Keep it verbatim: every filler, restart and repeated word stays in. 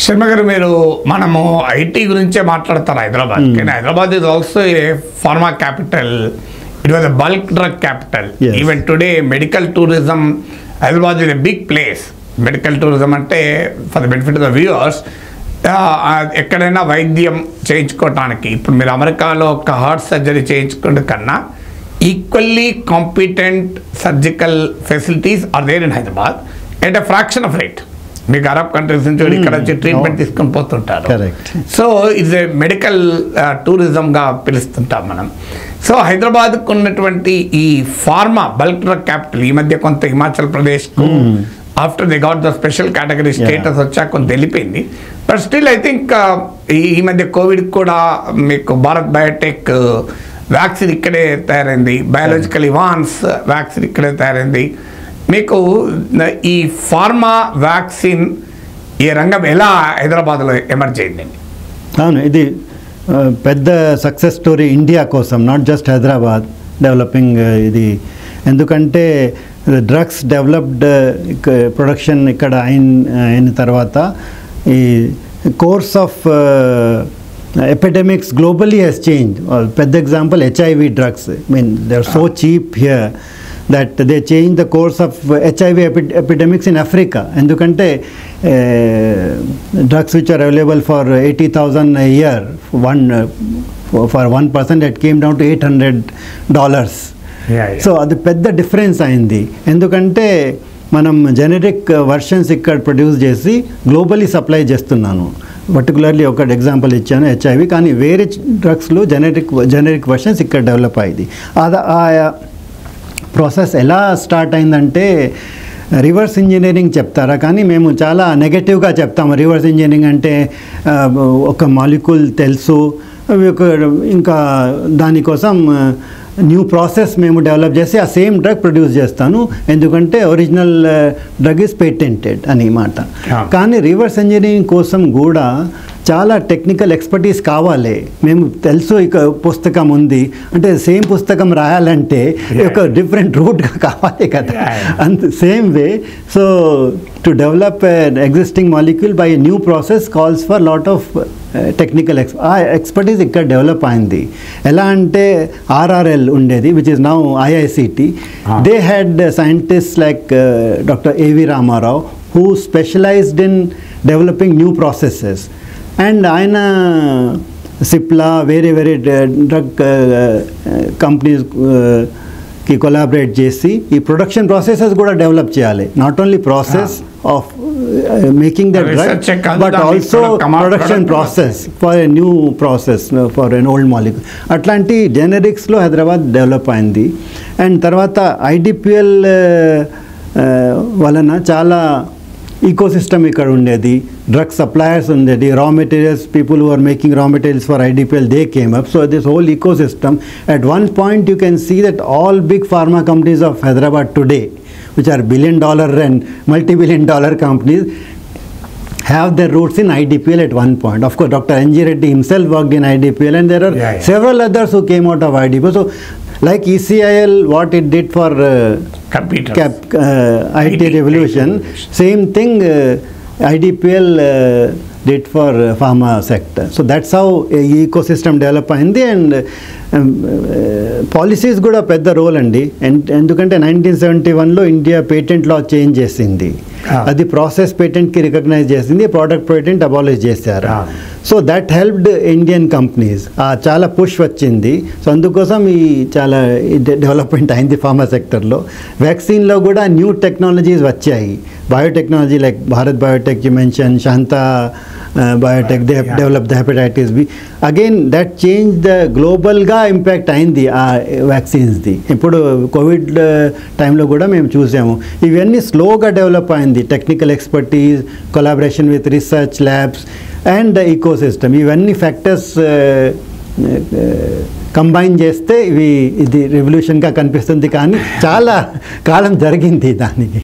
Sharma Garu, Manamo, I T Gurinche Matlatar Hyderabad. Mm. Hyderabad is also a pharma capital. It was a bulk drug capital. Yes. Even today, medical tourism, Hyderabad is a big place. Medical tourism, for the benefit of the viewers, ekkadaina vaidyam cheyinchukodaniki ippudu meer America lo oka heart surgery cheyinchukondi kanna equally competent surgical facilities are there in Hyderabad at a fraction of rate. Meek Arab countries nunchi ikkada vachi treatment iskoni potuntaru. Correct. So it's a medical uh, tourism ga pilustuntam manam. So Hyderabad ku unnatuvanti ee pharma bulk drug capital ee madhya kontha Himachal Pradesh ku after they got the special category status, yeah. But still I think uh, even the COVID koda make Bharat Biotech uh, vaccine the biological advance uh, vaccine the make the pharma vaccine ye rangam ela Hyderabad lo emerge ayindi. Pedda success story India kosam, not just Hyderabad developing uh, the endukante. The drugs developed uh, production ikkada in in tarvata the course of uh, epidemics globally has changed. Uh, for example, H I V drugs, I mean they are so cheap here that they changed the course of H I V epi epidemics in Africa. And you can take uh, drugs which are available for eighty thousand a year one uh, for one person, that came down to eight hundred dollars. Yeah, yeah. So the pedda difference ayindi endukante manam generic versions ikkada produce chesi globally supply chestunnanu, particularly oka example ichchanu H I V kani vere drugs lo generic generic versions ikkada develop ayidi ada aa process ela start ayindante reverse engineering cheptara kani memu chaala negative ga cheptam. Reverse engineering ante oka molecule telusu inka dani kosam new process memo develop jesse a same drug produce chestanu endukante original uh, drug is patented ani mata kaani reverse engineering kosam kuda chala technical expertise kavale memu telusu ikka pustakam undi ante same pustakam raayalante oka different route ga kavale kada, and same way so to develop an existing molecule by a new process calls for lot of Uh, technical exp uh, expertise ikkada develop ayindi ela ante R R L undedi, which is now I I C T. ah. They had uh, scientists like uh, Doctor A. V. Rama Rao, who specialized in developing new processes, and ayana Cipla very very uh, drug uh, uh, companies uh, ki collaborate chesi ee production processes kuda develop cheyali, not only process ah. of Uh, making that drug, but also production process for a new process, no, for an old molecule. Atlanti generics lo Hyderabad develop ayindi, and tarvata I D P L uh, uh, valana chala ecosystem ikkada undedi, drug suppliers undedi, raw materials people who are making raw materials for I D P L, they came up. So this whole ecosystem, at one point you can see that all big pharma companies of Hyderabad today, which are billion dollar and multi-billion dollar companies, have their roots in I D P L at one point. Of course, Doctor Anji Reddy himself worked in I D P L, and there are yeah, yeah. several others who came out of I D P L. So, like E C I L, what it did for uh, computers, cap, uh, IT, IT revolution, IT. Same thing uh, I D P L uh, did for uh, pharma sector. So that's how a ecosystem develop ayindi, and uh, um, uh, policies kuda pedda role andi. And endukante nineteen seventy-one lo India patent law change chesindi, adi process patent ki recognize chesindi, product patent abolish chesaru. So that helped Indian companies, aa chaala push vachindi. So andukosam ee chaala development ayindi pharma sector lo. Vaccine lo kuda new technologies vachayi, biotechnology like Bharat Biotech you mentioned, Shanta Uh, biotech, they have yeah. developed the hepatitis B. Again, that changed the global ga impact in the uh, vaccines. The COVID uh, time lo kuda mem choose cheyamo. Even slow ga develop ayindi, technical expertise, collaboration with research labs, and the ecosystem. Even factors uh, uh, combine chesthe the revolution ka kanpistundi, kaani chala kalam jarigindi daniki.